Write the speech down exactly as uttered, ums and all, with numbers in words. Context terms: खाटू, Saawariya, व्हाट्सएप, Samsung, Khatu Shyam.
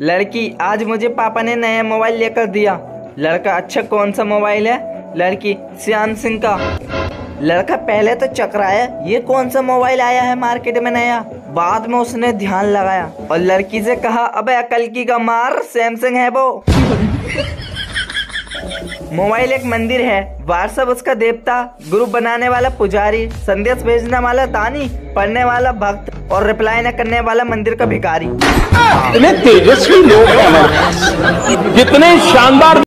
लड़की, आज मुझे पापा ने नया मोबाइल लेकर दिया। लड़का, अच्छा कौन सा मोबाइल है? लड़की, सैमसंग का। लड़का पहले तो चकराया, ये कौन सा मोबाइल आया है मार्केट में नया। बाद में उसने ध्यान लगाया और लड़की से कहा, अबे अकल की का मार, सैमसंग है वो। मोबाइल एक मंदिर है, व्हाट्सएप उसका देवता, ग्रुप बनाने वाला पुजारी, संदेश भेजने वाला दानी, पढ़ने वाला भक्त और रिप्लाई न करने वाला मंदिर का भिखारी। इतने तेजस्वी लोग हैं, कितने शानदार।